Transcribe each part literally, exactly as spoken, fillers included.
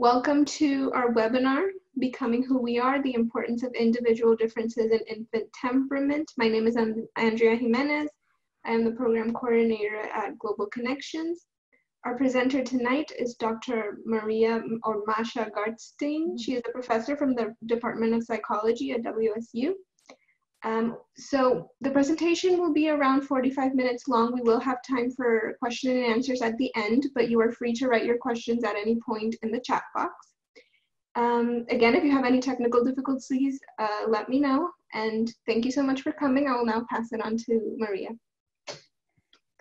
Welcome to our webinar, Becoming Who We Are, the Importance of Individual Differences in Infant Temperament. My name is Andrea Jimenez. I am the program coordinator at Global Connections. Our presenter tonight is Doctor Maria or Masha Gartstein. She is a professor from the Department of Psychology at W S U. Um, so the presentation will be around forty-five minutes long. We will have time for question and answers at the end, but you are free to write your questions at any point in the chat box. Um, again, if you have any technical difficulties, uh, let me know. And thank you so much for coming. I will now pass it on to Maria.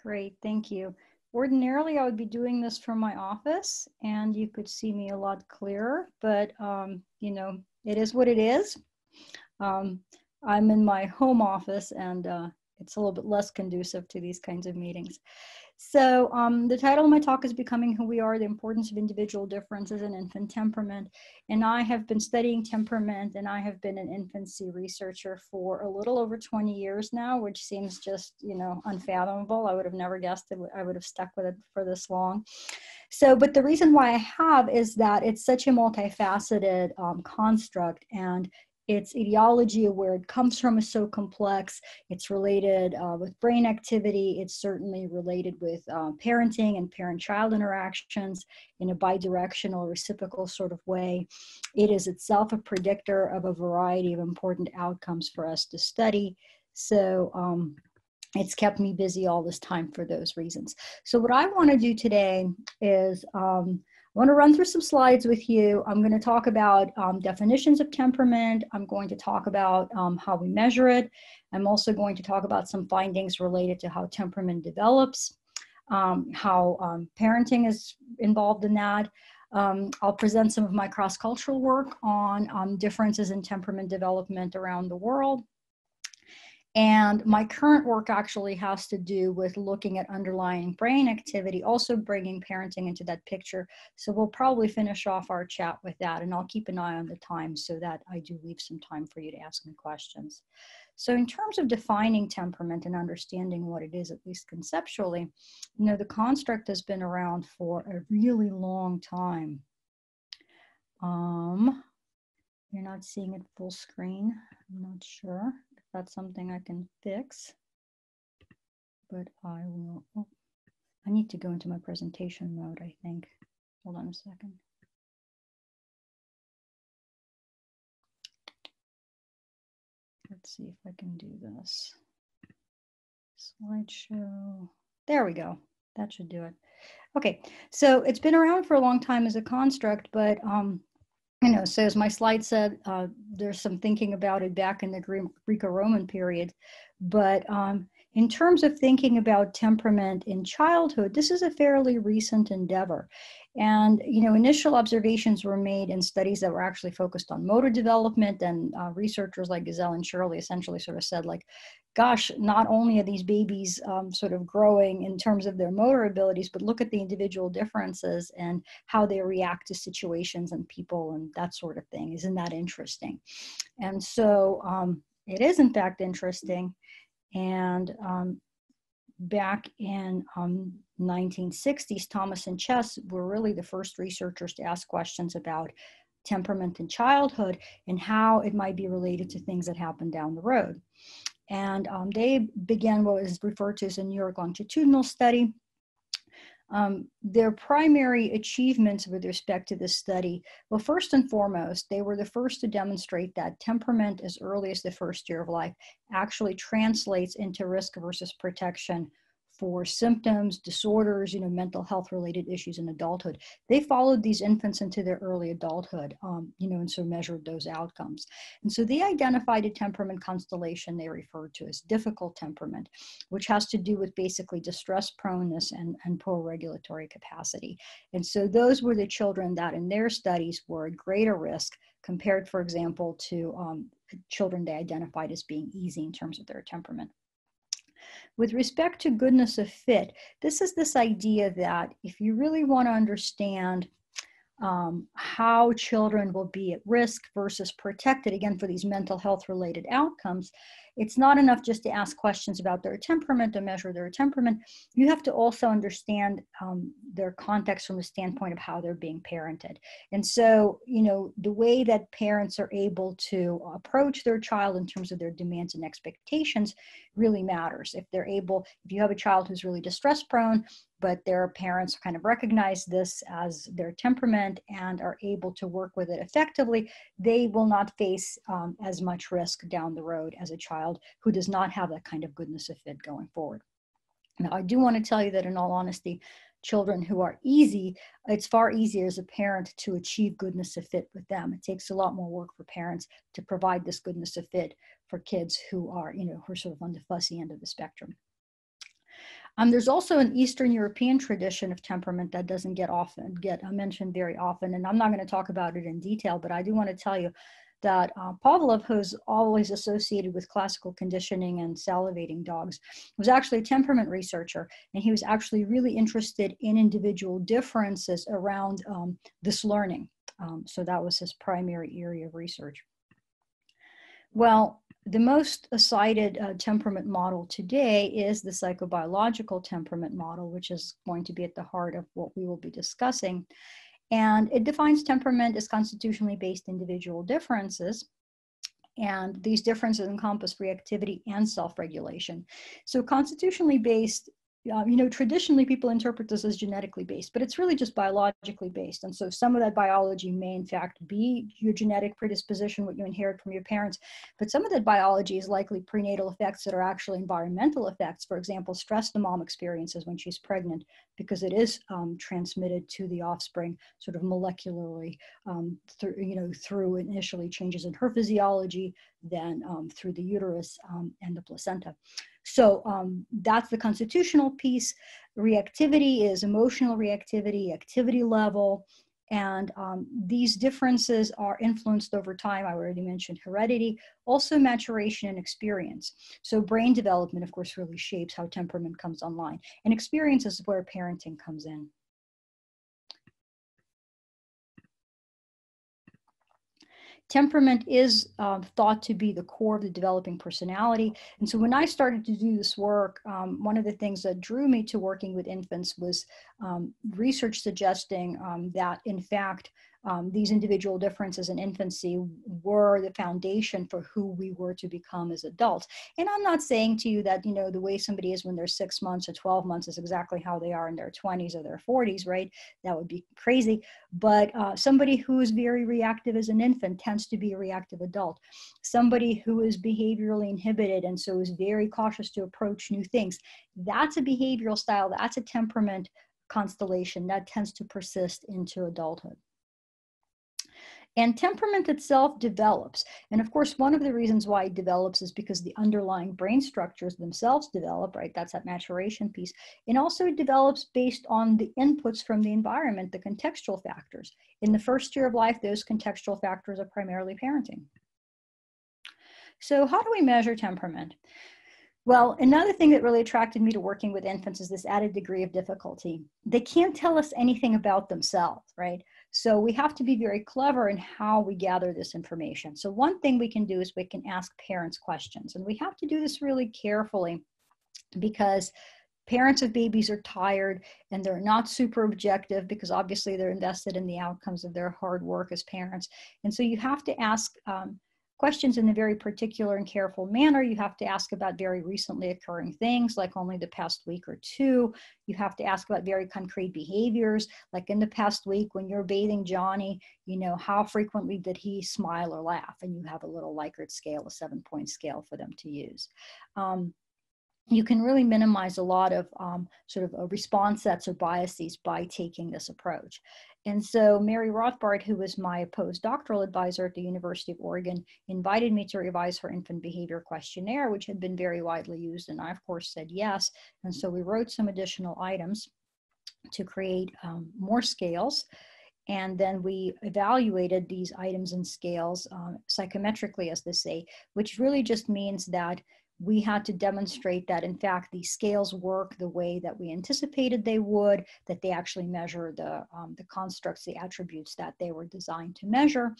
Great, thank you. Ordinarily, I would be doing this from my office and you could see me a lot clearer, but um, you know, it is what it is. Um, I'm in my home office and uh, it's a little bit less conducive to these kinds of meetings. So um, the title of my talk is Becoming Who We Are, the Importance of Individual Differences in Infant Temperament. And I have been studying temperament and I have been an infancy researcher for a little over twenty years now, which seems just, you know, unfathomable. I would have never guessed that I would have stuck with it for this long. So, but the reason why I have is that it's such a multifaceted um, construct, and its etiology of where it comes from is so complex. It's related uh, with brain activity. It's certainly related with uh, parenting and parent-child interactions in a bidirectional, reciprocal sort of way. It is itself a predictor of a variety of important outcomes for us to study. So um, it's kept me busy all this time for those reasons. So what I wanna do today is, um, I want to run through some slides with you. I'm going to talk about um, definitions of temperament. I'm going to talk about um, how we measure it. I'm also going to talk about some findings related to how temperament develops, um, how um, parenting is involved in that. Um, I'll present some of my cross-cultural work on um, differences in temperament development around the world. And my current work actually has to do with looking at underlying brain activity, also bringing parenting into that picture. So we'll probably finish off our chat with that, and I'll keep an eye on the time so that I do leave some time for you to ask me questions. So in terms of defining temperament and understanding what it is, at least conceptually, you know, the construct has been around for a really long time. Um, you're not seeing it full screen, I'm not sure. That's something I can fix, but I will, oh, I need to go into my presentation mode, I think. Hold on a second. Let's see if I can do this. Slideshow, there we go. That should do it. Okay, so it's been around for a long time as a construct, but um, you know, so as my slide said, uh, there's some thinking about it back in the Greco-Roman period. But um, in terms of thinking about temperament in childhood, this is a fairly recent endeavor. And, you know, initial observations were made in studies that were actually focused on motor development. And uh, researchers like Gazelle and Shirley essentially sort of said, like, gosh, not only are these babies um, sort of growing in terms of their motor abilities, but look at the individual differences and how they react to situations and people and that sort of thing. Isn't that interesting? And so um, it is, in fact, interesting. And um, back in um, nineteen sixties, Thomas and Chess were really the first researchers to ask questions about temperament in childhood and how it might be related to things that happen down the road. And um, they began what is referred to as a New York longitudinal study. Um, their primary achievements with respect to this study, well, first and foremost, they were the first to demonstrate that temperament as early as the first year of life actually translates into risk versus protection for symptoms, disorders, you know, mental health related issues in adulthood. They followed these infants into their early adulthood, um, you know, and so measured those outcomes. And so they identified a temperament constellation they referred to as difficult temperament, which has to do with basically distress proneness and, and poor regulatory capacity. And so those were the children that in their studies were at greater risk compared, for example, to um, children they identified as being easy in terms of their temperament. With respect to goodness of fit, this is this idea that if you really want to understand um, how children will be at risk versus protected, again, for these mental health related outcomes, It's not enough just to ask questions about their temperament or measure their temperament. You have to also understand um, their context from the standpoint of how they're being parented. And so, you know, the way that parents are able to approach their child in terms of their demands and expectations really matters. If they're able, if you have a child who's really distress prone, but their parents kind of recognize this as their temperament and are able to work with it effectively, they will not face um, as much risk down the road as a child who does not have that kind of goodness of fit going forward. Now, I do want to tell you that in all honesty, children who are easy, it's far easier as a parent to achieve goodness of fit with them. It takes a lot more work for parents to provide this goodness of fit for kids who are, you know, who are sort of on the fussy end of the spectrum. Um, there's also an Eastern European tradition of temperament that doesn't get often get mentioned very often, and I'm not going to talk about it in detail, but I do want to tell you that uh, Pavlov, who's always associated with classical conditioning and salivating dogs, was actually a temperament researcher, and he was actually really interested in individual differences around um, this learning. Um, so that was his primary area of research. Well, the most cited uh, temperament model today is the psychobiological temperament model, which is going to be at the heart of what we will be discussing. And it defines temperament as constitutionally based individual differences. And these differences encompass reactivity and self-regulation. So constitutionally based, uh, you know, traditionally people interpret this as genetically based, but it's really just biologically based. And so some of that biology may in fact be your genetic predisposition, what you inherit from your parents. But some of that biology is likely prenatal effects that are actually environmental effects. For example, stress the mom experiences when she's pregnant, because it is um, transmitted to the offspring sort of molecularly um, through, you know, through initially changes in her physiology, then um, through the uterus um, and the placenta. So um, that's the constitutional piece. Reactivity is emotional reactivity, activity level, and um, these differences are influenced over time. I already mentioned heredity, also maturation and experience. So brain development, of course, really shapes how temperament comes online, and experience is where parenting comes in. Temperament is uh, thought to be the core of the developing personality. And so when I started to do this work, um, one of the things that drew me to working with infants was um, research suggesting um, that, in fact, um, these individual differences in infancy were the foundation for who we were to become as adults. And I'm not saying to you that, you know, the way somebody is when they're six months or twelve months is exactly how they are in their twenties or their forties, right? That would be crazy. But uh, somebody who is very reactive as an infant tends to be a reactive adult. Somebody who is behaviorally inhibited and so is very cautious to approach new things, that's a behavioral style, that's a temperament constellation that tends to persist into adulthood. And temperament itself develops. And of course, one of the reasons why it develops is because the underlying brain structures themselves develop, right? That's that maturation piece. And also it develops based on the inputs from the environment, the contextual factors. In the first year of life, those contextual factors are primarily parenting. So how do we measure temperament? Well, another thing that really attracted me to working with infants is this added degree of difficulty. They can't tell us anything about themselves, right? So we have to be very clever in how we gather this information. So one thing we can do is we can ask parents questions, and we have to do this really carefully because parents of babies are tired and they're not super objective because obviously they're invested in the outcomes of their hard work as parents. And so you have to ask um, questions in a very particular and careful manner. You have to ask about very recently occurring things, like only the past week or two. You have to ask about very concrete behaviors, like in the past week when you're bathing Johnny, you know, how frequently did he smile or laugh? And you have a little Likert scale, a seven point scale for them to use. Um, you can really minimize a lot of um, sort of a response sets or biases by taking this approach. And so Mary Rothbard, who was my postdoctoral advisor at the University of Oregon, invited me to revise her infant behavior questionnaire, which had been very widely used. And I, of course, said yes. And so we wrote some additional items to create um, more scales. And then we evaluated these items and scales um, psychometrically, as they say, which really just means that we had to demonstrate that, in fact, the scales work the way that we anticipated they would, that they actually measure the, um, the constructs, the attributes that they were designed to measure.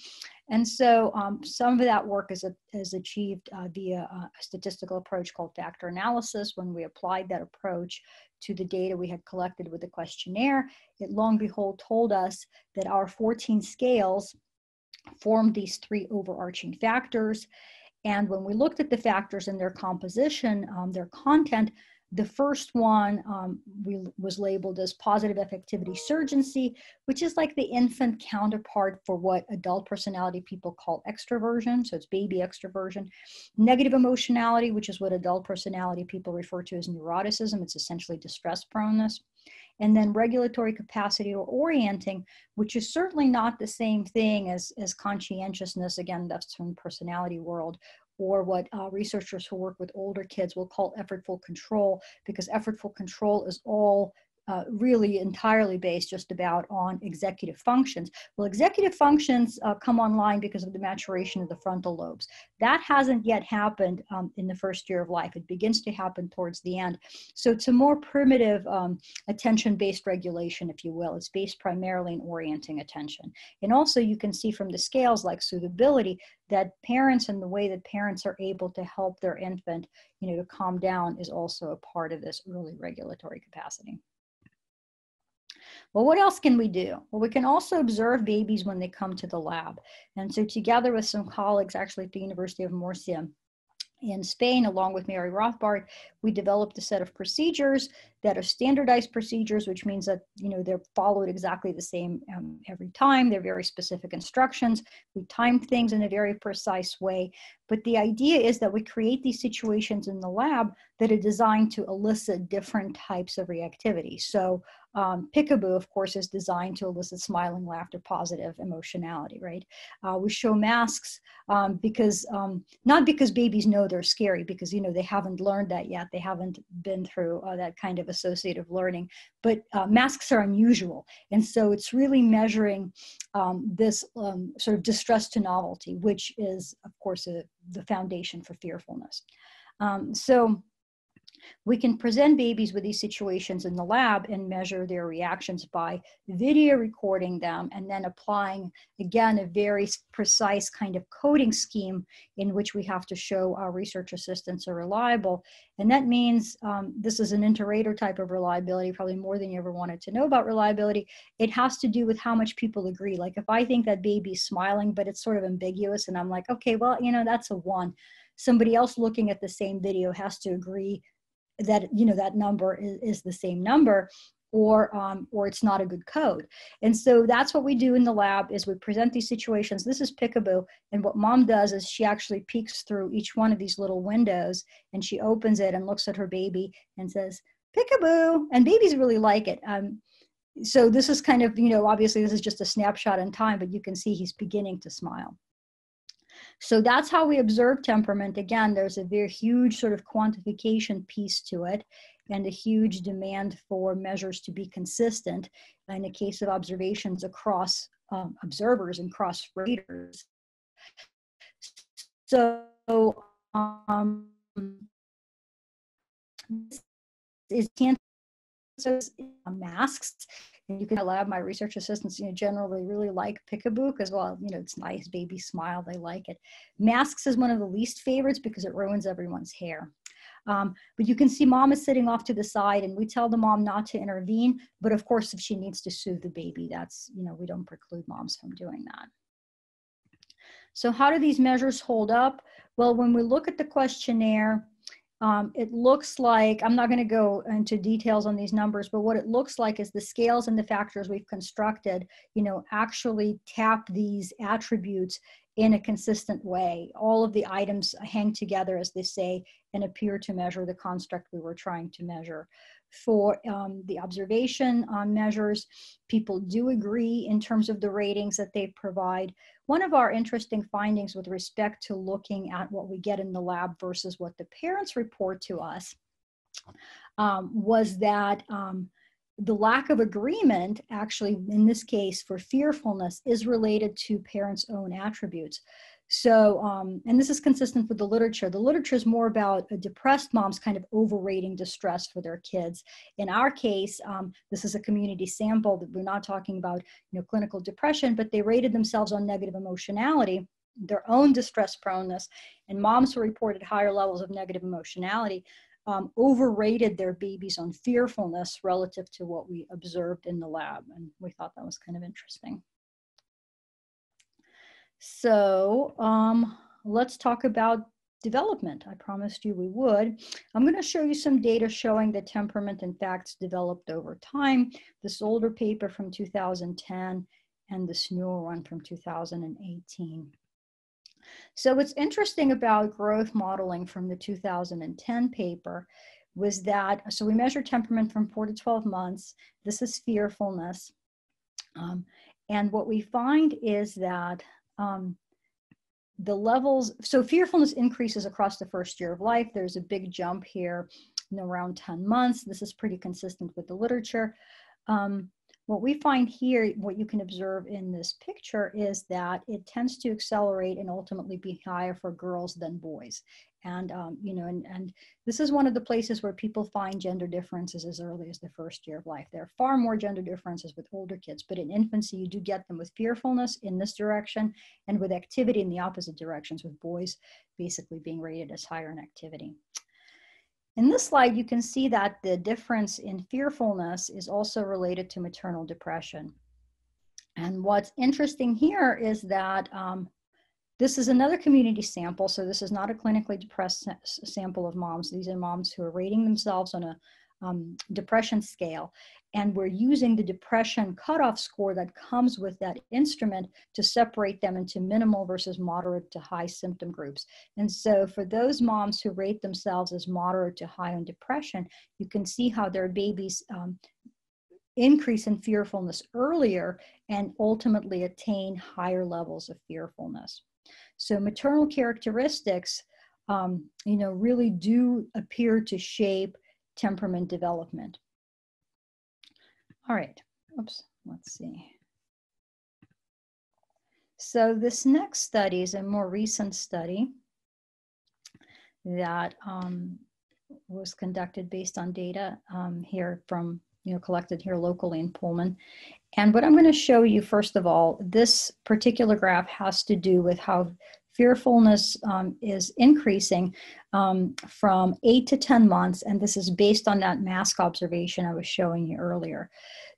And so um, some of that work is, a, is achieved uh, via a statistical approach called factor analysis. When we applied that approach to the data we had collected with the questionnaire, it long behold told us that our fourteen scales formed these three overarching factors. And when we looked at the factors and their composition, um, their content, the first one um, we, was labeled as positive affectivity surgency, which is like the infant counterpart for what adult personality people call extroversion. So it's baby extroversion. Negative emotionality, which is what adult personality people refer to as neuroticism. It's essentially distress proneness. And then regulatory capacity or orienting, which is certainly not the same thing as, as conscientiousness. Again, that's from the personality world, or what uh, researchers who work with older kids will call effortful control, because effortful control is all uh, really entirely based just about on executive functions. Well, executive functions uh, come online because of the maturation of the frontal lobes. That hasn't yet happened um, in the first year of life. It begins to happen towards the end. So it's a more primitive um, attention-based regulation, if you will. It's based primarily in orienting attention. And also you can see from the scales like suitability that parents and the way that parents are able to help their infant, you know, to calm down is also a part of this early regulatory capacity. Well, what else can we do? Well, we can also observe babies when they come to the lab. And so together with some colleagues, actually at the University of Murcia in Spain, along with Mary Rothbard, we developed a set of procedures that are standardized procedures, which means that, you know, they're followed exactly the same um, every time. They're very specific instructions. We time things in a very precise way. But the idea is that we create these situations in the lab that are designed to elicit different types of reactivity. So um, Peekaboo, of course, is designed to elicit smiling, laughter, positive emotionality, right? Uh, we show masks um, because, um, not because babies know they're scary, because, you know, they haven't learned that yet. They haven't been through uh, that kind of associative learning, but uh, masks are unusual. And so it's really measuring um, this um, sort of distress to novelty, which is, of course, a, the foundation for fearfulness. Um, so we can present babies with these situations in the lab and measure their reactions by video recording them and then applying, again, a very precise kind of coding scheme in which we have to show our research assistants are reliable. And that means um, this is an inter-rater type of reliability, probably more than you ever wanted to know about reliability. It has to do with how much people agree. Like if I think that baby's smiling, but it's sort of ambiguous and I'm like, okay, well, you know, that's a one. Somebody else looking at the same video has to agree that, you know, that number is, is the same number, or, um, or it's not a good code. And so that's what we do in the lab is we present these situations. This is Peekaboo. And what mom does is she actually peeks through each one of these little windows and she opens it and looks at her baby and says, Peekaboo. And babies really like it. Um, so this is kind of, you know, obviously this is just a snapshot in time, but you can see he's beginning to smile. So that's how we observe temperament. Again, there's a very huge sort of quantification piece to it and a huge demand for measures to be consistent in the case of observations across um, observers and cross raters. So um, this is masks. You can allow my research assistants, you know, generally really like Peekaboo because, well, you know, it's nice, baby smile, they like it. Masks is one of the least favorites because it ruins everyone's hair. Um, but you can see mom is sitting off to the side and we tell the mom not to intervene. But of course, if she needs to soothe the baby, that's, you know, we don't preclude moms from doing that. So how do these measures hold up? Well, when we look at the questionnaire, Um, it looks like, I'm not going to go into details on these numbers, but what it looks like is the scales and the factors we've constructed, you know, actually tap these attributes in a consistent way. All of the items hang together, as they say, and appear to measure the construct we were trying to measure. For um, the observation um, measures, people do agree in terms of the ratings that they provide. One of our interesting findings with respect to looking at what we get in the lab versus what the parents report to us um, was that um, the lack of agreement, actually in this case for fearfulness, is related to parents' own attributes. So, um, and this is consistent with the literature. The literature is more about a depressed moms kind of overrating distress for their kids. In our case, um, this is a community sample that we're not talking about, you know, clinical depression, but they rated themselves on negative emotionality, their own distress proneness, and moms who reported higher levels of negative emotionality um, overrated their babies on fearfulness relative to what we observed in the lab. And we thought that was kind of interesting. So um, let's talk about development. I promised you we would. I'm going to show you some data showing that temperament and facts developed over time. This older paper from two thousand ten and this newer one from two thousand eighteen. So what's interesting about growth modeling from the two thousand ten paper was that, so we measure temperament from four to twelve months. This is fearfulness. Um, and what we find is that Um, the levels, so fearfulness increases across the first year of life. There's a big jump here in around ten months. This is pretty consistent with the literature. Um, what we find here, what you can observe in this picture is that it tends to accelerate and ultimately be higher for girls than boys. And, um, you know, and, and this is one of the places where people find gender differences as early as the first year of life. There are far more gender differences with older kids, but in infancy, you do get them with fearfulness in this direction and with activity in the opposite directions, with boys basically being rated as higher in activity. In this slide, you can see that the difference in fearfulness is also related to maternal depression. And what's interesting here is that um, this is another community sample, so this is not a clinically depressed sample of moms. These are moms who are rating themselves on a um, depression scale, and we're using the depression cutoff score that comes with that instrument to separate them into minimal versus moderate to high symptom groups. And so for those moms who rate themselves as moderate to high on depression, you can see how their babies um, increase in fearfulness earlier and ultimately attain higher levels of fearfulness. So maternal characteristics, um, you know, really do appear to shape temperament development. All right, oops, let's see. So this next study is a more recent study that um, was conducted based on data um, here from, you know, collected here locally in Pullman. And what I'm going to show you, first of all, this particular graph has to do with how fearfulness um, is increasing um, from eight to ten months. And this is based on that mask observation I was showing you earlier.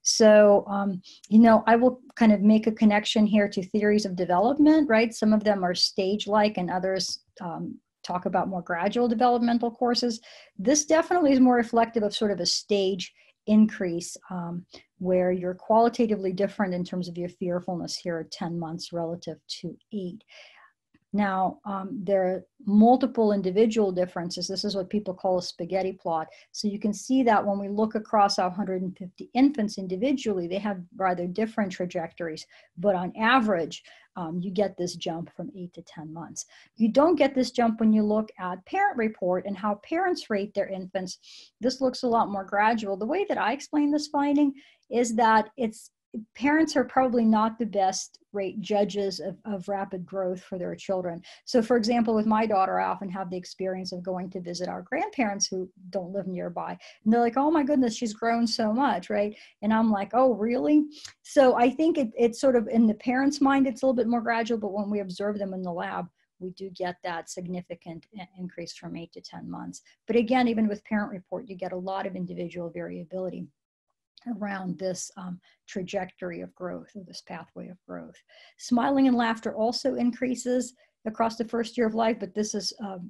So, um, you know, I will kind of make a connection here to theories of development, right? Some of them are stage-like and others um, talk about more gradual developmental courses. This definitely is more reflective of sort of a stage increase um, where you're qualitatively different in terms of your fearfulness here at ten months relative to eight. Now, um, there are multiple individual differences. This is what people call a spaghetti plot. So you can see that when we look across our one hundred fifty infants individually, they have rather different trajectories, but on average, um, you get this jump from eight to ten months. You don't get this jump when you look at parent report and how parents rate their infants. This looks a lot more gradual. The way that I explain this finding is that it's parents are probably not the best rate judges of, of rapid growth for their children. So for example, with my daughter, I often have the experience of going to visit our grandparents who don't live nearby. And they're like, oh my goodness, she's grown so much, right? And I'm like, oh, really? So I think it, it's sort of in the parents' mind, it's a little bit more gradual, but when we observe them in the lab, we do get that significant increase from eight to ten months. But again, even with parent report, you get a lot of individual variability around this um, trajectory of growth, or this pathway of growth. Smiling and laughter also increases across the first year of life, but this is um,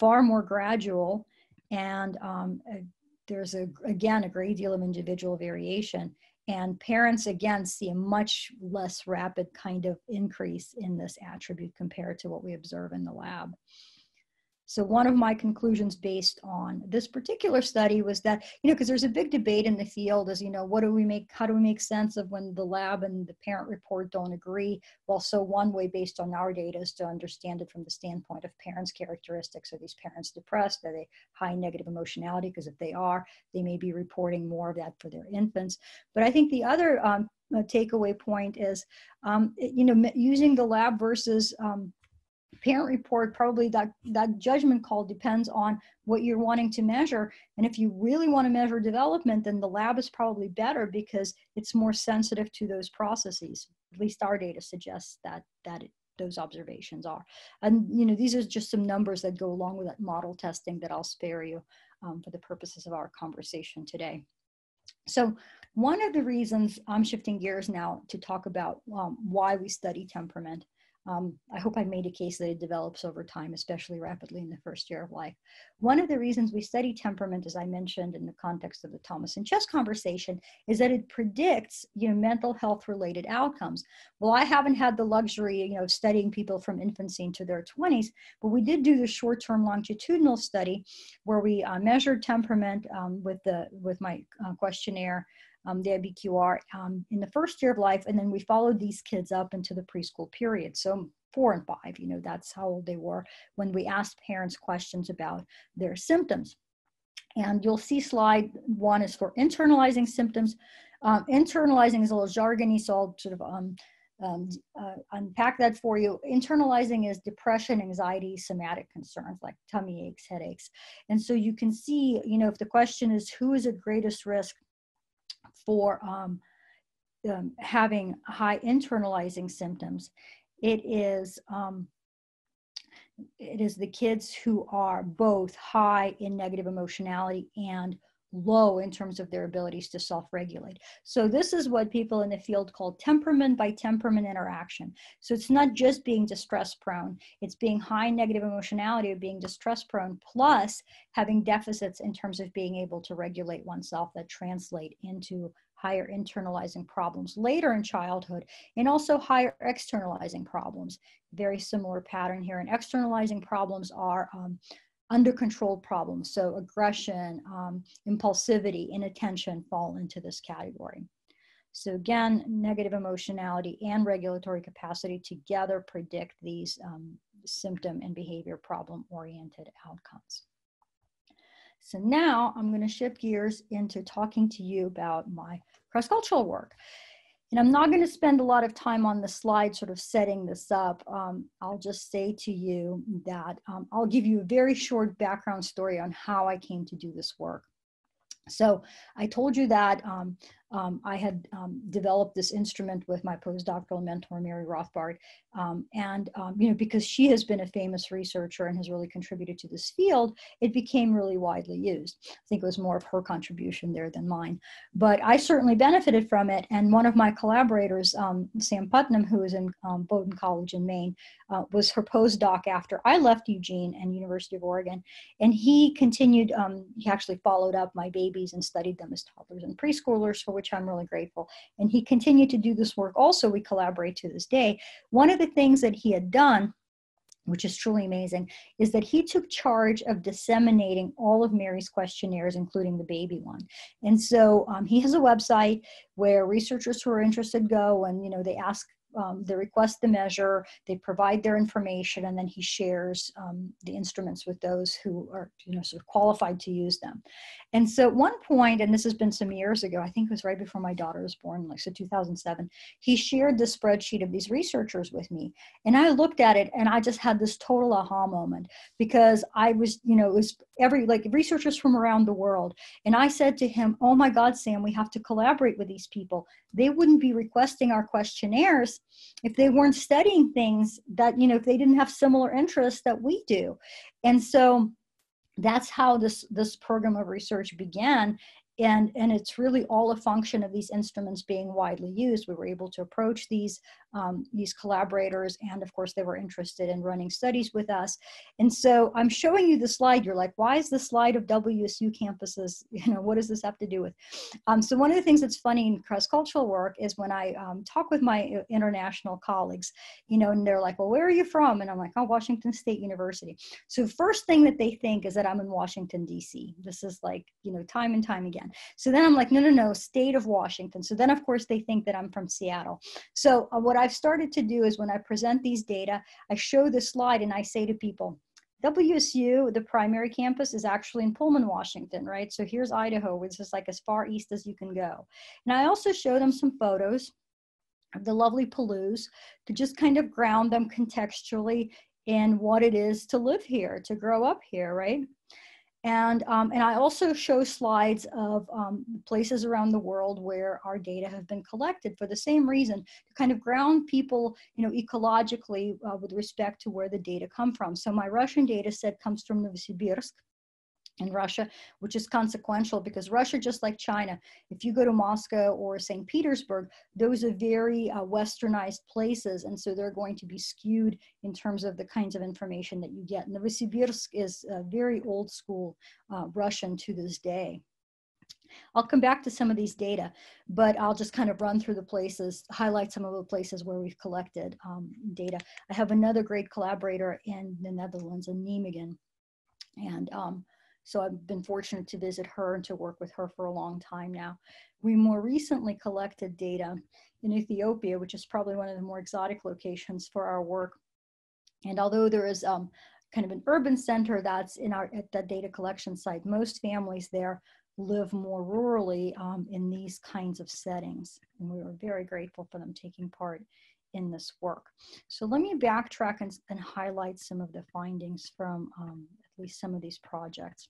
far more gradual. And um, uh, there's, a, again, a great deal of individual variation. And parents, again, see a much less rapid kind of increase in this attribute compared to what we observe in the lab. So one of my conclusions based on this particular study was that, you know, because there's a big debate in the field as, you know, what do we make, how do we make sense of when the lab and the parent report don't agree? Well, so one way based on our data is to understand it from the standpoint of parents' characteristics. Are these parents depressed? Are they high negative emotionality? Because if they are, they may be reporting more of that for their infants. But I think the other um, takeaway point is, um, you know, using the lab versus um, parent report, probably that, that judgment call depends on what you're wanting to measure. And if you really want to measure development, then the lab is probably better because it's more sensitive to those processes. At least our data suggests that, that it, those observations are. And, you know, these are just some numbers that go along with that model testing that I'll spare you um, for the purposes of our conversation today. So one of the reasons I'm shifting gears now to talk about um, why we study temperament. Um, I hope I made a case that it develops over time, especially rapidly in the first year of life. One of the reasons we study temperament, as I mentioned in the context of the Thomas and Chess conversation, is that it predicts, you know, mental health related outcomes. Well, I haven't had the luxury, you know, of studying people from infancy into their twenties, but we did do the short-term longitudinal study where we uh, measured temperament um, with, the, with my uh, questionnaire, Um, the I B Q R, um, in the first year of life, and then we followed these kids up into the preschool period. So four and five, you know, that's how old they were when we asked parents questions about their symptoms. And you'll see slide one is for internalizing symptoms. Um, internalizing is a little jargony, so I'll sort of um, um, uh, unpack that for you. Internalizing is depression, anxiety, somatic concerns like tummy aches, headaches. And so you can see, you know, if the question is who is at greatest risk for um, um, having high internalizing symptoms, it is um, it is the kids who are both high in negative emotionality and low in terms of their abilities to self-regulate. So this is what people in the field call temperament by temperament interaction. So it's not just being distress prone, it's being high negative emotionality or being distress prone, plus having deficits in terms of being able to regulate oneself that translate into higher internalizing problems later in childhood, and also higher externalizing problems. Very similar pattern here. And externalizing problems are um, under control problems, so aggression, um, impulsivity, inattention fall into this category. So again, negative emotionality and regulatory capacity together predict these um, symptom and behavior problem-oriented outcomes. So now I'm going to shift gears into talking to you about my cross-cultural work. And I'm not going to spend a lot of time on the slide sort of setting this up. Um, I'll just say to you that um, I'll give you a very short background story on how I came to do this work. So I told you that um, um, I had um, developed this instrument with my postdoctoral mentor, Mary Rothbard. Um, and, um, you know, because she has been a famous researcher and has really contributed to this field, it became really widely used. I think it was more of her contribution there than mine. But I certainly benefited from it. And one of my collaborators, um, Sam Putnam, who is in um, Bowdoin College in Maine, uh, was her postdoc after I left Eugene and University of Oregon. And he continued, um, he actually followed up my baby and studied them as toddlers and preschoolers, for which I'm really grateful. And he continued to do this work also. We collaborate to this day. One of the things that he had done, which is truly amazing, is that he took charge of disseminating all of Mary's questionnaires, including the baby one. And so um, he has a website where researchers who are interested go and, you know, they ask, Um, they request the measure, they provide their information, and then he shares um, the instruments with those who are, you know, sort of qualified to use them. And so at one point, and this has been some years ago, I think it was right before my daughter was born, like so two thousand seven, he shared the spreadsheet of these researchers with me. And I looked at it and I just had this total aha moment, because I was, you know, it was every, like researchers from around the world. And I said to him, oh my God, Sam, we have to collaborate with these people. They wouldn't be requesting our questionnaires if they weren't studying things that, you know, if they didn't have similar interests that we do. And so that's how this, this program of research began. And, and it's really all a function of these instruments being widely used. We were able to approach these, um, these collaborators, and of course they were interested in running studies with us. And so I'm showing you the slide. You're like, why is the slide of W S U campuses? You know, what does this have to do with? Um, so one of the things that's funny in cross-cultural work is when I um, talk with my international colleagues, you know, and they're like, well, where are you from? And I'm like, oh, Washington State University. So the first thing that they think is that I'm in Washington, D C. This is like, you know, time and time again. So then I'm like, no, no, no, state of Washington. So then, of course, they think that I'm from Seattle. So uh, what I've started to do is when I present these data, I show this slide and I say to people, W S U, the primary campus, is actually in Pullman, Washington, right? So here's Idaho, which is like as far east as you can go. And I also show them some photos of the lovely Palouse to just kind of ground them contextually in what it is to live here, to grow up here, right? And, um, and I also show slides of um, places around the world where our data have been collected for the same reason, to kind of ground people, you know, ecologically uh, with respect to where the data come from. So my Russian data set comes from Novosibirsk in Russia, which is consequential because Russia, just like China, if you go to Moscow or Saint Petersburg, those are very uh, westernized places. And so they're going to be skewed in terms of the kinds of information that you get. Novosibirsk is uh, very old school uh, Russian to this day. I'll come back to some of these data, but I'll just kind of run through the places, highlight some of the places where we've collected um, data. I have another great collaborator in the Netherlands, in Niemegen. And um, So I've been fortunate to visit her and to work with her for a long time now. We more recently collected data in Ethiopia, which is probably one of the more exotic locations for our work. And although there is um, kind of an urban center that's in our at that data collection site, most families there live more rurally um, in these kinds of settings. And we were very grateful for them taking part in this work. So let me backtrack and, and highlight some of the findings from um, at least some of these projects.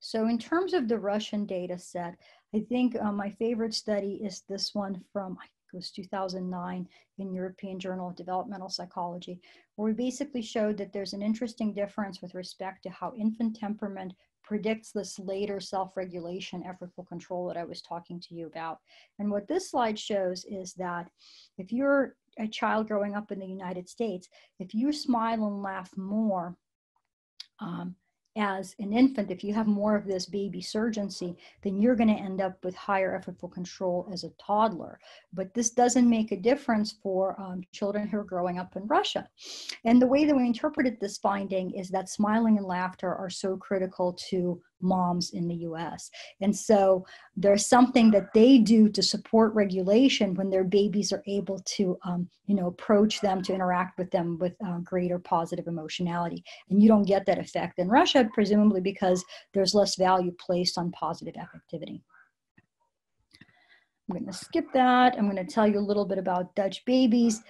So in terms of the Russian data set, I think uh, my favorite study is this one from, I think it was two thousand nine in European Journal of Developmental Psychology, where we basically showed that there's an interesting difference with respect to how infant temperament predicts this later self-regulation, effortful control that I was talking to you about. And what this slide shows is that if you're a child growing up in the United States, if you smile and laugh more, um, as an infant, if you have more of this baby surgency, then you're going to end up with higher effortful control as a toddler. But this doesn't make a difference for um, children who are growing up in Russia. And the way that we interpreted this finding is that smiling and laughter are so critical to moms in the U S. And so there's something that they do to support regulation when their babies are able to, um, you know, approach them, to interact with them with uh, greater positive emotionality. And you don't get that effect in Russia, presumably because there's less value placed on positive affectivity. I'm going to skip that. I'm going to tell you a little bit about Dutch babies.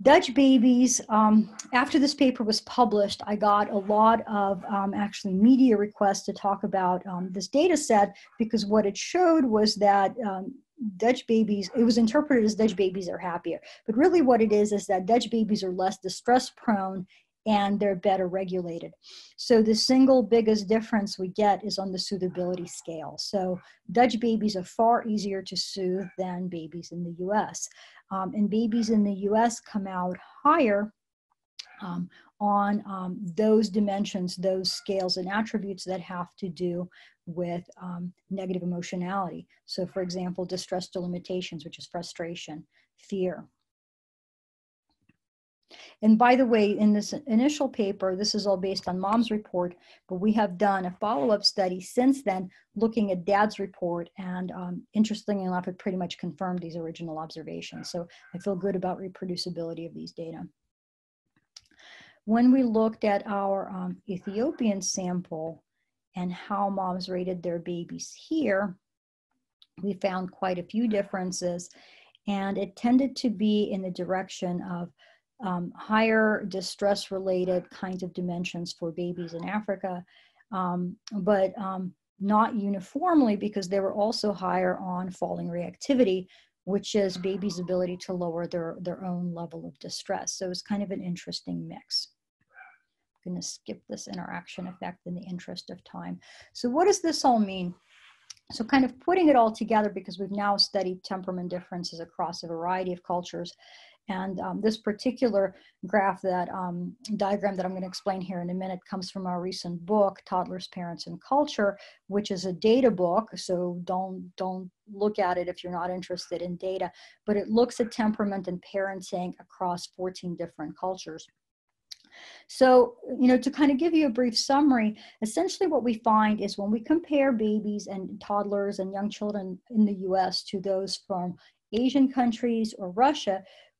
Dutch babies, um, after this paper was published, I got a lot of um, actually media requests to talk about um, this data set, because what it showed was that um, Dutch babies, it was interpreted as Dutch babies are happier. But really what it is, is that Dutch babies are less distress prone and they're better regulated. So the single biggest difference we get is on the soothability scale. So Dutch babies are far easier to soothe than babies in the U S. Um, and babies in the U S come out higher um, on um, those dimensions, those scales and attributes that have to do with um, negative emotionality. So for example, distress to limitations, which is frustration, fear. And by the way, in this initial paper, this is all based on mom's report, but we have done a follow-up study since then looking at dad's report, and um, interestingly enough, it pretty much confirmed these original observations. So I feel good about reproducibility of these data. When we looked at our um, Ethiopian sample and how moms rated their babies here, we found quite a few differences, and it tended to be in the direction of Um, higher distress-related kinds of dimensions for babies in Africa, um, but um, not uniformly, because they were also higher on falling reactivity, which is babies' ability to lower their, their own level of distress. So it's kind of an interesting mix. I'm going to skip this interaction effect in the interest of time. So what does this all mean? So kind of putting it all together, because we've now studied temperament differences across a variety of cultures, and um, this particular graph, that um, diagram that I'm going to explain here in a minute, comes from our recent book, Toddlers, Parents, and Culture, which is a data book. So don't, don't look at it if you're not interested in data, but it looks at temperament and parenting across fourteen different cultures. So, you know, to kind of give you a brief summary, essentially what we find is when we compare babies and toddlers and young children in the U S to those from Asian countries or Russia,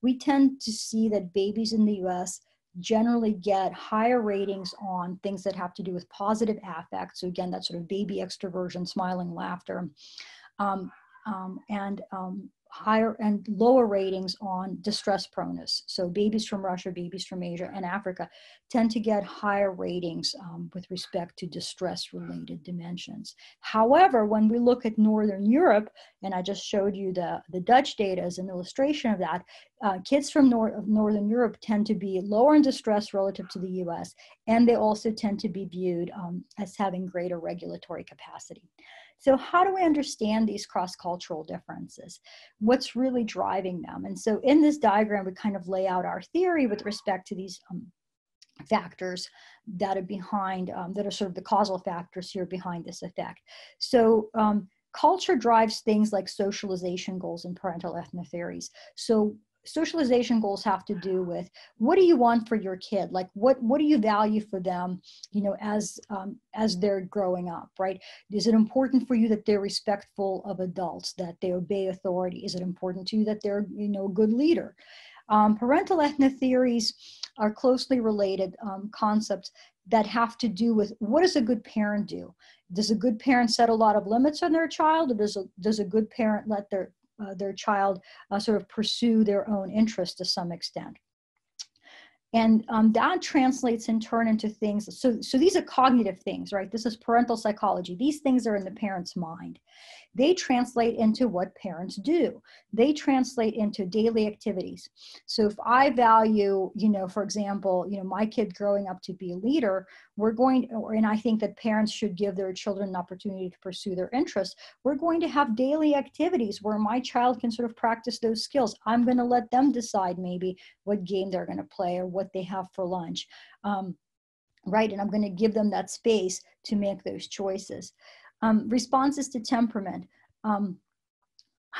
we tend to see that babies in the U S generally get higher ratings on things that have to do with positive affect. So again, that sort of baby extroversion, smiling, laughter, um, um, and um, higher and lower ratings on distress proneness. So babies from Russia, babies from Asia and Africa tend to get higher ratings um, with respect to distress related dimensions. However, when we look at Northern Europe, and I just showed you the, the Dutch data as an illustration of that, uh, kids from North of Northern Europe tend to be lower in distress relative to the U S, and they also tend to be viewed um, as having greater regulatory capacity. So how do we understand these cross-cultural differences? What's really driving them? And so in this diagram, we kind of lay out our theory with respect to these um, factors that are behind, um, that are sort of the causal factors here behind this effect. So um, culture drives things like socialization goals and parental ethnotheories. So socialization goals have to do with, what do you want for your kid? Like, what, what do you value for them, you know, as, um, as they're growing up, right? Is it important for you that they're respectful of adults, that they obey authority? Is it important to you that they're, you know, a good leader? Um, parental ethnotheories are closely related um, concepts that have to do with, what does a good parent do? Does a good parent set a lot of limits on their child, or does a, does a good parent let their Uh, their child uh, sort of pursue their own interests to some extent? And um, that translates in turn into things. So, so these are cognitive things, right? This is parental psychology. These things are in the parent's mind. They translate into what parents do. They translate into daily activities. So if I value, you know, for example, you know, my kid growing up to be a leader, we're going, or, and I think that parents should give their children an opportunity to pursue their interests. We're going to have daily activities where my child can sort of practice those skills. I'm going to let them decide maybe what game they're going to play or what they have for lunch. Um, right. And I'm going to give them that space to make those choices. Um, responses to temperament. Um,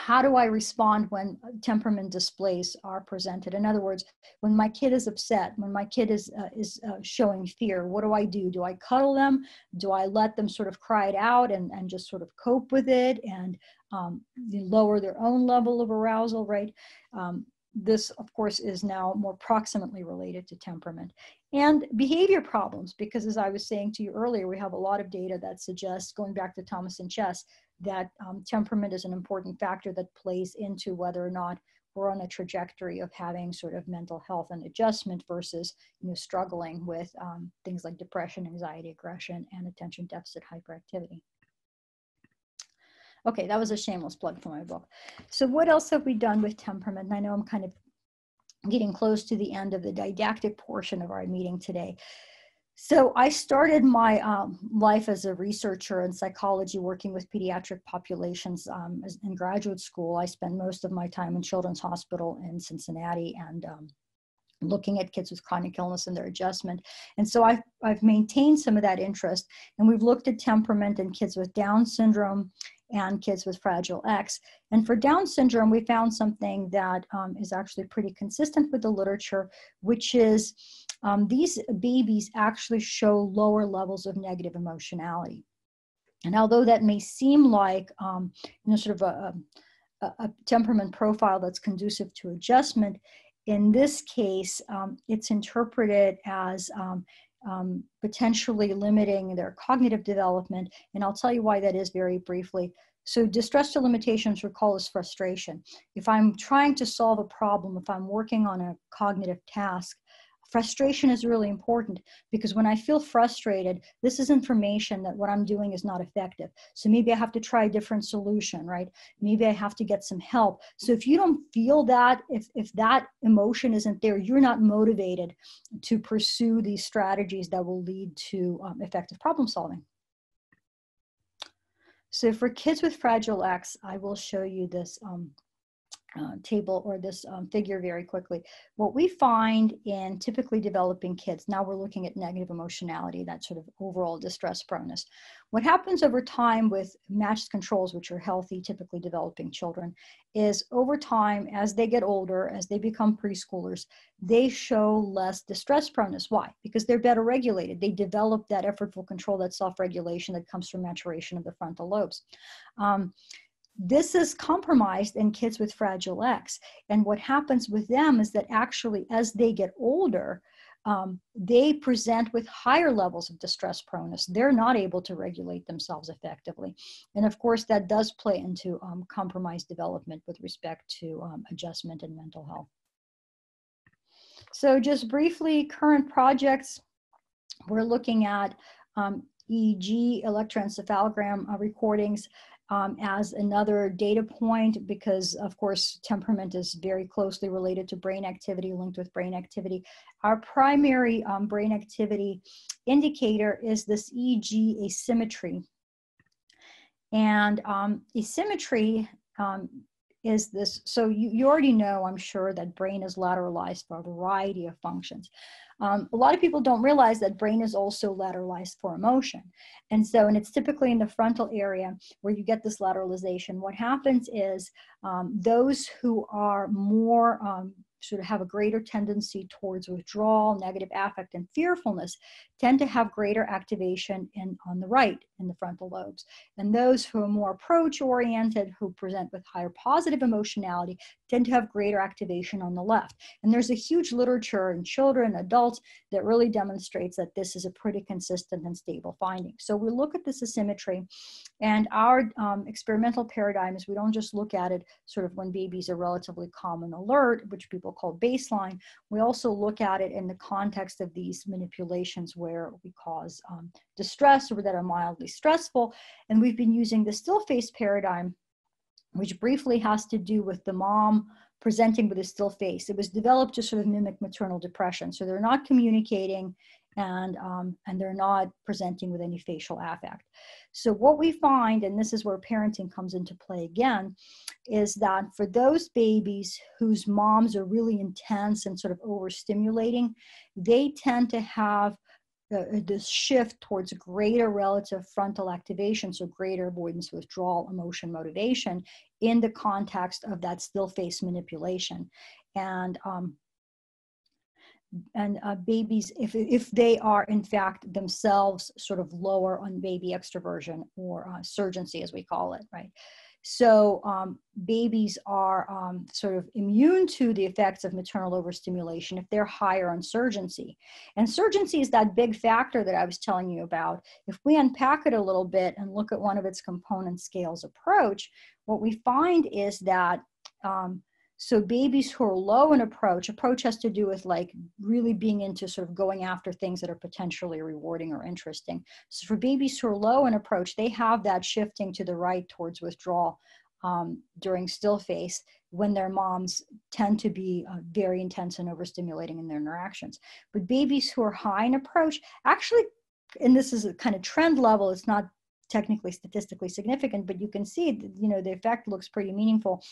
how do I respond when temperament displays are presented? In other words, when my kid is upset, when my kid is, uh, is uh, showing fear, what do I do? Do I cuddle them? Do I let them sort of cry it out and, and just sort of cope with it and um, lower their own level of arousal, right? Um, This, of course, is now more proximately related to temperament. And behavior problems, because as I was saying to you earlier, we have a lot of data that suggests, going back to Thomas and Chess, that um, temperament is an important factor that plays into whether or not we're on a trajectory of having sort of mental health and adjustment versus, you know, struggling with um, things like depression, anxiety, aggression, and attention deficit hyperactivity. Okay, that was a shameless plug for my book. So what else have we done with temperament? And I know I'm kind of getting close to the end of the didactic portion of our meeting today. So I started my um, life as a researcher in psychology, working with pediatric populations um, in graduate school. I spent most of my time in Children's Hospital in Cincinnati and um, looking at kids with chronic illness and their adjustment. And so I've, I've maintained some of that interest. And we've looked at temperament in kids with Down syndrome and kids with Fragile X. And for Down syndrome, we found something that um, is actually pretty consistent with the literature, which is um, these babies actually show lower levels of negative emotionality. And although that may seem like um, you know, sort of a, a, a temperament profile that's conducive to adjustment, in this case, um, it's interpreted as um, Um, potentially limiting their cognitive development. And I'll tell you why that is very briefly. So distress to limitations, recall, is frustration. If I'm trying to solve a problem, if I'm working on a cognitive task, frustration is really important, because when I feel frustrated, this is information that what I'm doing is not effective. So maybe I have to try a different solution, right? Maybe I have to get some help. So if you don't feel that, if, if that emotion isn't there, you're not motivated to pursue these strategies that will lead to um, effective problem solving. So for kids with Fragile X, I will show you this um, Uh, table or this um, figure very quickly. What we find in typically developing kids, now we're looking at negative emotionality, that sort of overall distress proneness. What happens over time with matched controls, which are healthy, typically developing children, is over time, as they get older, as they become preschoolers, they show less distress proneness. Why? Because they're better regulated. They develop that effortful control, that self-regulation that comes from maturation of the frontal lobes. Um, This is compromised in kids with Fragile X. And what happens with them is that actually, as they get older, um, they present with higher levels of distress proneness. They're not able to regulate themselves effectively. And of course, that does play into um, compromised development with respect to um, adjustment and mental health. So just briefly, current projects, we're looking at um, E E G electroencephalogram uh, recordings um, as another data point because, of course, temperament is very closely related to brain activity, linked with brain activity. Our primary um, brain activity indicator is this E E G asymmetry. And um, asymmetry um, is this, so you, you already know, I'm sure, that brain is lateralized for a variety of functions. Um, a lot of people don't realize that brain is also lateralized for emotion. And so, and it's typically in the frontal area where you get this lateralization. What happens is um, those who are more, um, sort of have a greater tendency towards withdrawal, negative affect, and fearfulness tend to have greater activation in, on the right in the frontal lobes. And those who are more approach-oriented, who present with higher positive emotionality, tend to have greater activation on the left. And there's a huge literature in children, adults, that really demonstrates that this is a pretty consistent and stable finding. So we look at this asymmetry, and our um, experimental paradigm is we don't just look at it sort of when babies are relatively calm and alert, which people called baseline. We also look at it in the context of these manipulations where we cause um, distress or that are mildly stressful. And we've been using the still face paradigm, which briefly has to do with the mom presenting with a still face. It was developed to sort of mimic maternal depression. So they're not communicating and, um, and they're not presenting with any facial affect. So what we find, and this is where parenting comes into play again, is that for those babies whose moms are really intense and sort of overstimulating, they tend to have the, this shift towards greater relative frontal activation, so greater avoidance, withdrawal, emotion, motivation in the context of that still face manipulation. And um, and uh, babies, if, if they are in fact themselves sort of lower on baby extroversion or uh, surgency, as we call it, right? So um, babies are um, sort of immune to the effects of maternal overstimulation if they're higher on surgency. And surgency is that big factor that I was telling you about. If we unpack it a little bit and look at one of its component scales approach, what we find is that um, so babies who are low in approach, approach has to do with like really being into sort of going after things that are potentially rewarding or interesting. So for babies who are low in approach, they have that shifting to the right towards withdrawal um, during still face when their moms tend to be uh, very intense and overstimulating in their interactions. But babies who are high in approach, actually, and this is a kind of trend level, it's not technically statistically significant, but you can see, you know, the effect looks pretty meaningful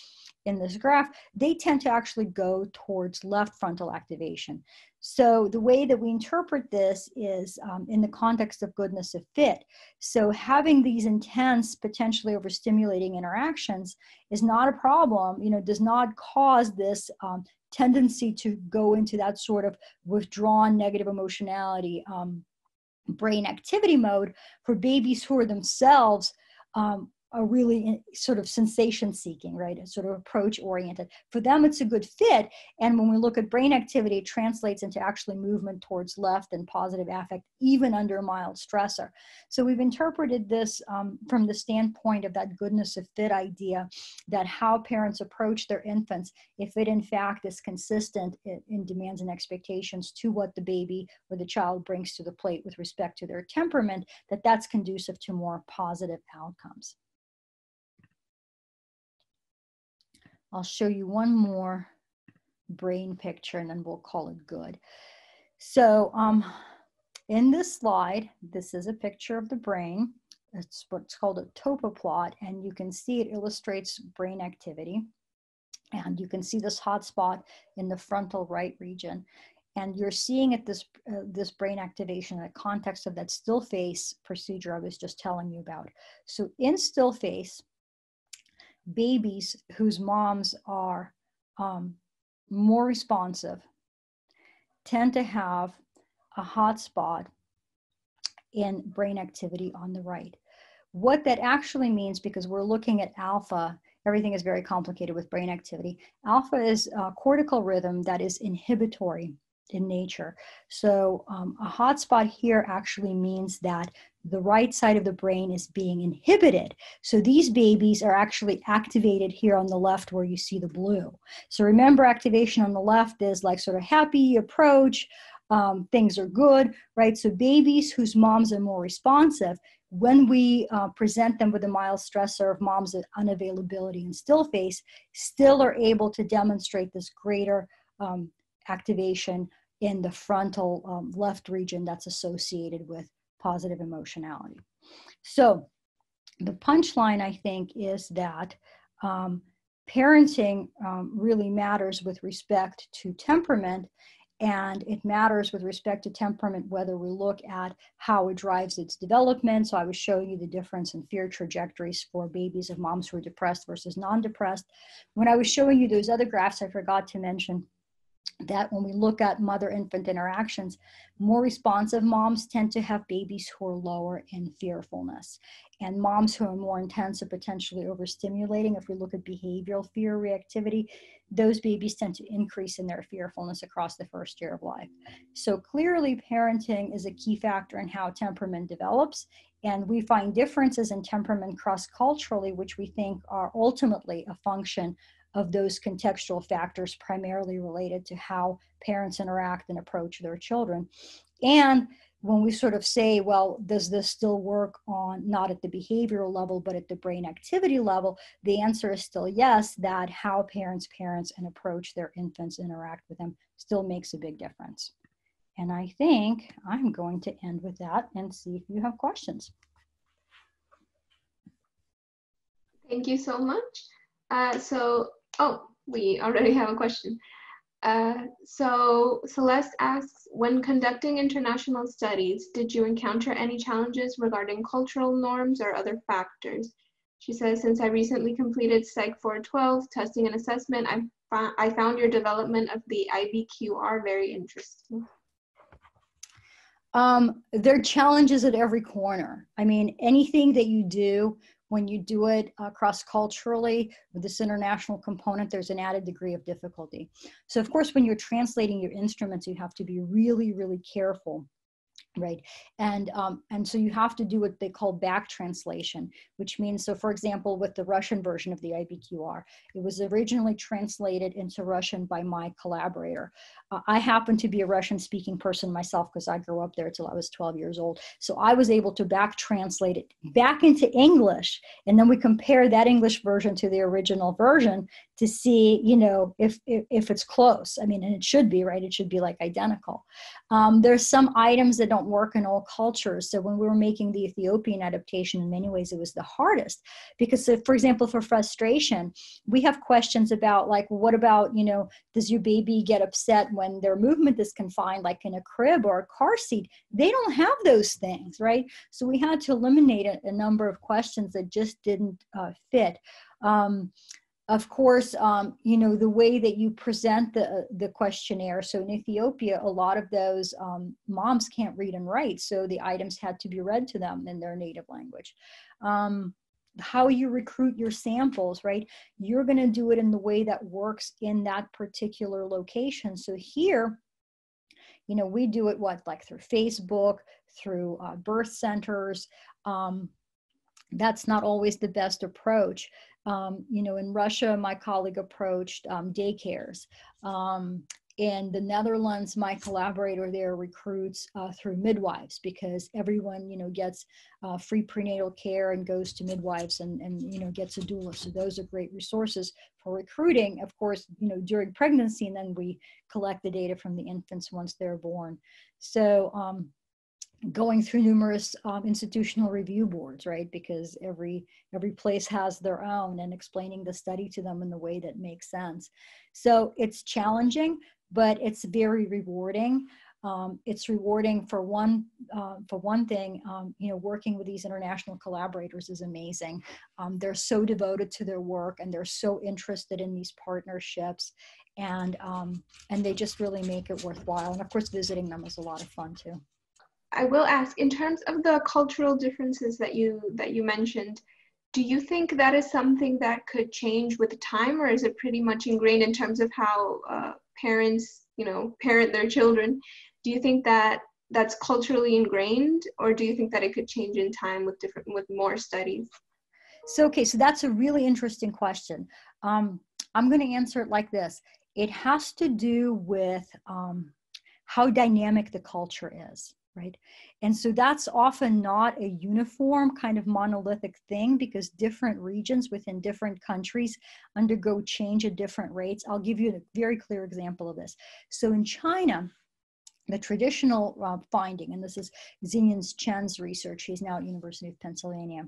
in this graph. They tend to actually go towards left frontal activation. So the way that we interpret this is um, in the context of goodness of fit. So having these intense, potentially overstimulating interactions is not a problem, you know, does not cause this um, tendency to go into that sort of withdrawn negative emotionality um, brain activity mode for babies who are themselves um, are really in sort of sensation seeking, right? It's sort of approach oriented. For them, it's a good fit. And when we look at brain activity, it translates into actually movement towards left and positive affect, even under a mild stressor. So we've interpreted this um, from the standpoint of that goodness of fit idea, that how parents approach their infants, if it in fact is consistent in, in demands and expectations to what the baby or the child brings to the plate with respect to their temperament, that that's conducive to more positive outcomes. I'll show you one more brain picture and then we'll call it good. So um, in this slide, this is a picture of the brain. It's what's called a topo plot, and you can see it illustrates brain activity. And you can see this hot spot in the frontal right region. And you're seeing at this, uh, this brain activation in the context of that still face procedure I was just telling you about. So in still face, babies whose moms are um, more responsive tend to have a hot spot in brain activity on the right. What that actually means, because we're looking at alpha, everything is very complicated with brain activity. Alpha is a cortical rhythm that is inhibitory in nature. So um, a hotspot here actually means that the right side of the brain is being inhibited. So these babies are actually activated here on the left where you see the blue. So remember, activation on the left is like sort of happy approach, um, things are good, right? So babies whose moms are more responsive, when we uh, present them with a mild stressor of mom's unavailability and still face, still are able to demonstrate this greater um, activation in the frontal um, left region that's associated with positive emotionality. So the punchline, I think, is that um, parenting um, really matters with respect to temperament, and it matters with respect to temperament whether we look at how it drives its development. So I was showing you the difference in fear trajectories for babies of moms who are depressed versus non-depressed. When I was showing you those other graphs, I forgot to mention that when we look at mother-infant interactions, more responsive moms tend to have babies who are lower in fearfulness. And moms who are more intense are potentially overstimulating. If we look at behavioral fear reactivity, those babies tend to increase in their fearfulness across the first year of life. So clearly, parenting is a key factor in how temperament develops. And we find differences in temperament cross-culturally, which we think are ultimately a function of those contextual factors primarily related to how parents interact and approach their children. And when we sort of say, well, does this still work on not at the behavioral level, but at the brain activity level, the answer is still yes, that how parents parent and approach their infants, interact with them, still makes a big difference. And I think I'm going to end with that and see if you have questions. Thank you so much. Uh, so, oh, we already have a question. Uh, so Celeste asks, when conducting international studies, did you encounter any challenges regarding cultural norms or other factors? She says, since I recently completed Psych four twelve testing and assessment, I, fo I found your development of the I B Q R very interesting. Um, there are challenges at every corner. I mean, anything that you do, when you do it uh, cross-culturally with this international component, there's an added degree of difficulty. So of course, when you're translating your instruments, you have to be really, really careful, right? And, um, and so you have to do what they call back translation, which means, so for example, with the Russian version of the I B Q R, it was originally translated into Russian by my collaborator. Uh, I happen to be a Russian-speaking person myself because I grew up there till I was twelve years old. So I was able to back translate it back into English, and then we compare that English version to the original version to see, you know, if, if, if it's close. I mean, and it should be, right? It should be like identical. Um, there's some items that don't work in all cultures. So when we were making the Ethiopian adaptation, in many ways, it was the hardest because, so for example, for frustration, we have questions about like, what about, you know, does your baby get upset when their movement is confined, like in a crib or a car seat? They don't have those things, right? So we had to eliminate a, a number of questions that just didn't uh, fit. Um, Of course, um, you know, the way that you present the, the questionnaire. So in Ethiopia, a lot of those um, moms can't read and write. So the items had to be read to them in their native language. Um, how you recruit your samples, right? You're going to do it in the way that works in that particular location. So here, you know, we do it what, like through Facebook, through uh, birth centers. Um, that's not always the best approach. Um, you know, in Russia, my colleague approached um, daycares. Um, in the Netherlands, my collaborator there recruits uh, through midwives because everyone, you know, gets uh, free prenatal care and goes to midwives and, and, you know, gets a doula. So those are great resources for recruiting, of course, you know, during pregnancy, and then we collect the data from the infants once they're born. So, um, going through numerous um, institutional review boards, right? Because every every place has their own, and explaining the study to them in the way that makes sense. So it's challenging, but it's very rewarding. Um, it's rewarding for one uh, for one thing. Um, you know, working with these international collaborators is amazing. Um, they're so devoted to their work, and they're so interested in these partnerships, and um, and they just really make it worthwhile. And of course, visiting them is a lot of fun too. I will ask, in terms of the cultural differences that you that you mentioned, do you think that is something that could change with time, or is it pretty much ingrained in terms of how uh, parents you know, parent their children. Do you think that that's culturally ingrained, or do you think that it could change in time with different, with more studies? So, okay, so that's a really interesting question. Um, I'm going to answer it like this. It has to do with um, how dynamic the culture is, right? And so that's often not a uniform kind of monolithic thing, because different regions within different countries undergo change at different rates. I'll give you a very clear example of this. So in China, the traditional uh, finding, and this is Xinyan Chen's research, he's now at University of Pennsylvania.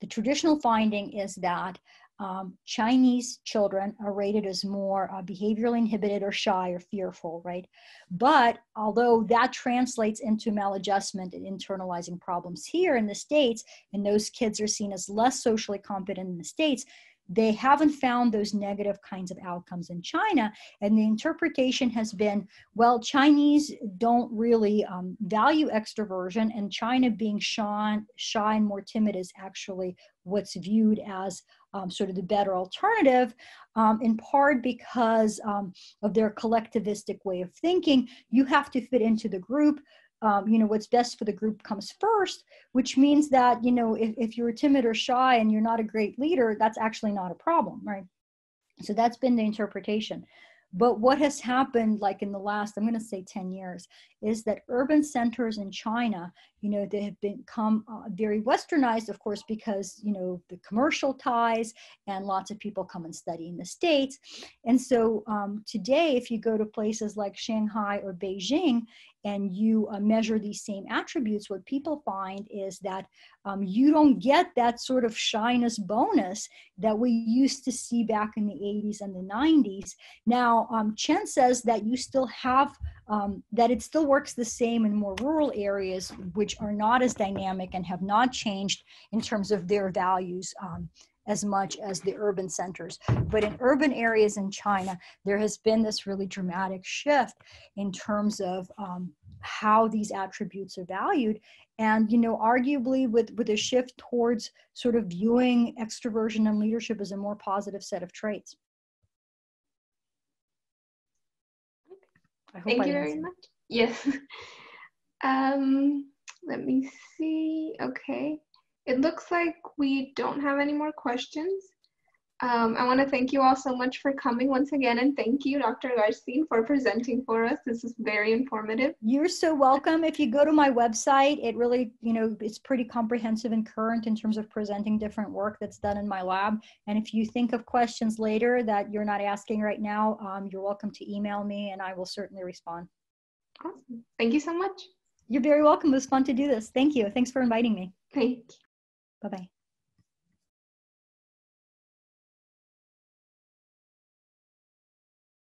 The traditional finding is that um, Chinese children are rated as more uh, behaviorally inhibited or shy or fearful, right? But although that translates into maladjustment and internalizing problems here in the States, and those kids are seen as less socially competent in the States, they haven't found those negative kinds of outcomes in China. And the interpretation has been, well, Chinese don't really um, value extroversion, and China being shy, shy and more timid is actually what's viewed as um, sort of the better alternative, um, in part because um, of their collectivistic way of thinking. You have to fit into the group. Um, you know, what's best for the group comes first, which means that, you know, if, if you're timid or shy and you're not a great leader, that's actually not a problem, right? So that's been the interpretation. But what has happened, like in the last, I'm going to say ten years, is that urban centers in China, you know, they have become uh, very westernized, of course, because, you know, the commercial ties and lots of people come and study in the States. And so um, today, if you go to places like Shanghai or Beijing, and you uh, measure these same attributes, what people find is that um, you don't get that sort of shyness bonus that we used to see back in the eighties and the nineties. Now, um, Chen says that you still have, um, that it still works the same in more rural areas, which are not as dynamic and have not changed in terms of their values um, as much as the urban centers. But in urban areas in China, there has been this really dramatic shift in terms of um, how these attributes are valued. And, you know, arguably with, with a shift towards sort of viewing extroversion and leadership as a more positive set of traits. I hope Thank I you very much. Yes. um, let me see. Okay. It looks like we don't have any more questions. Um, I want to thank you all so much for coming once again, and thank you, Doctor Gartstein, for presenting for us. This is very informative. You're so welcome. If you go to my website, it really, you know, it's pretty comprehensive and current in terms of presenting different work that's done in my lab. And if you think of questions later that you're not asking right now, um, you're welcome to email me, and I will certainly respond. Awesome. Thank you so much. You're very welcome. It was fun to do this. Thank you. Thanks for inviting me. Thank you. Bye-bye.